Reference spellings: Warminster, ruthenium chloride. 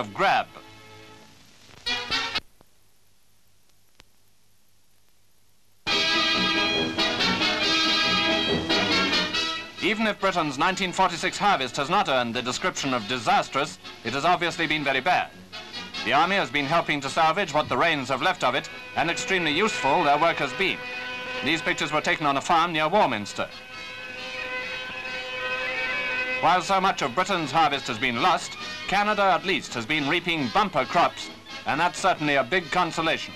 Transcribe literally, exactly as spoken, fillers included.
of grab. Even if Britain's nineteen forty-six harvest has not earned the description of disastrous, it has obviously been very bad. The army has been helping to salvage what the rains have left of it, and extremely useful their work has been. These pictures were taken on a farm near Warminster. While so much of Britain's harvest has been lost, Canada at least has been reaping bumper crops, and that's certainly a big consolation.